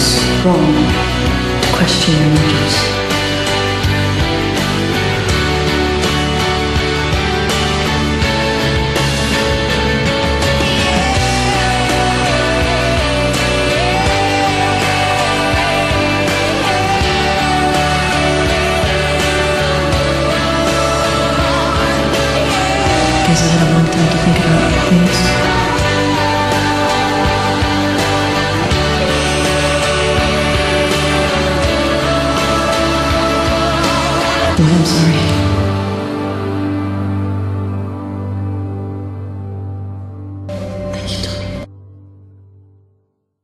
is wrong, question your motives. This is a long time to think about things. Well, I'm sorry.